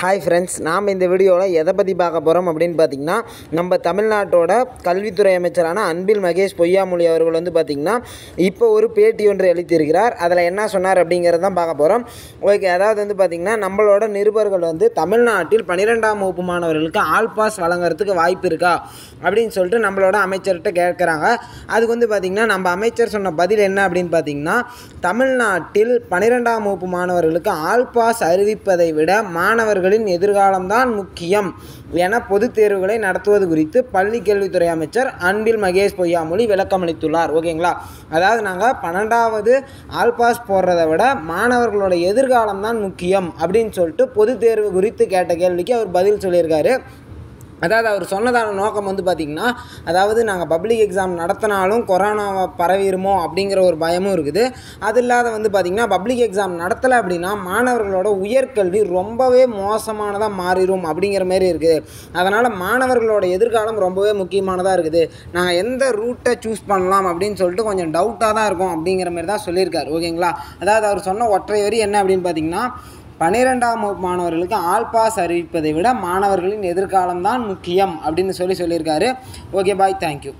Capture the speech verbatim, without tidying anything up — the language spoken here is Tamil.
हाय फ्रेंड्स नाम इत वीडियो எதை பத்தி பார்க்க போறோம் அப்படினு பாத்தீங்கன்னா நம்ம தமிழ்நாட்டோட கல்வித்துறை அமைச்சரான அன்பில் மகேஷ் பொய்யாமொழி அவர்கள் வந்து பாத்தீங்கன்னா இப்போ ஒரு பேட்டி ஒன்று எழுதி இருக்கிறார் அதுல என்ன சொன்னார் அப்படிங்கறத தான் பார்க்க போறோம் ஓகே அதாவது வந்து பாத்தீங்கன்னா நம்மளோட நிருபர்கள் வந்து தமிழ்நாட்டில் பன்னிரண்டாம் ஆம் வகுப்பு மாணவர்களுக்கு ஆல் பாஸ் வழங்குறதுக்கு வாய்ப்பு இருக்கா அப்படினு சொல்லிட்டு நம்மளோட அமைச்சர்ட்ட கேக்குறாங்க அதுக்கு வந்து பாத்தீங்கன்னா நம்ம அமைச்சர் சொன்ன பதில் என்ன அப்படினு பாத்தீங்கன்னா தமிழ்நாட்டில் பன்னிரண்டாம் ஆம் வகுப்பு மாணவர்களுக்கு ஆல் பாஸ் அறிவிப்பதை விட மாணவர்களின் எதிர்காலம் தான் முக்கியம் என பொது தேர்வுகளை நடத்துவது குறித்து பள்ளி கல்வித்துறை அமைச்சர் அன்பில் மகேஷ் பொய்யாமொழி விளக்கமளித்துள்ளார் ஓகேங்களா அதாவது நாங்கள் பன்னெண்டாவது ஆல்பாஸ் போடுறதை விட மாணவர்களோட எதிர்காலம் தான் முக்கியம் அப்படின்னு சொல்லிட்டு பொது தேர்வு குறித்து கேட்ட கேள்விக்கு அவர் பதில் சொல்லியிருக்காரு அதாவது அவர் சொன்னதான நோக்கம் வந்து பார்த்திங்கன்னா அதாவது நாங்கள் பப்ளிக் எக்ஸாம் நடத்தினாலும் கொரோனாவை பரவிடுமோ அப்படிங்கிற ஒரு பயமும் இருக்குது அது இல்லாத வந்து பார்த்திங்கன்னா பப்ளிக் எக்ஸாம் நடத்தலை அப்படின்னா மாணவர்களோட உயர்கல்வி ரொம்பவே மோசமானதாக மாறிடும் அப்படிங்கிற மாதிரி இருக்குது அதனால் மாணவர்களோட எதிர்காலம் ரொம்பவே முக்கியமானதாக இருக்குது நாங்கள் எந்த ரூட்டை சூஸ் பண்ணலாம் அப்படின்னு சொல்லிட்டு கொஞ்சம் டவுட்டாக தான் இருக்கும் அப்படிங்கிற மாதிரி தான் சொல்லியிருக்காரு ஓகேங்களா அதாவது அவர் சொன்ன ஒற்றை வரி என்ன அப்படின்னு பார்த்திங்கன்னா பன்னிரெண்டாம் வகுப்பு மாணவர்களுக்கு ஆல்பாஸ் அறிவிப்பதை விட மாணவர்களின் எதிர்காலம் தான் முக்கியம் அப்படின்னு சொல்லி சொல்லியிருக்காரு ஓகே பாய் தேங்க்யூ.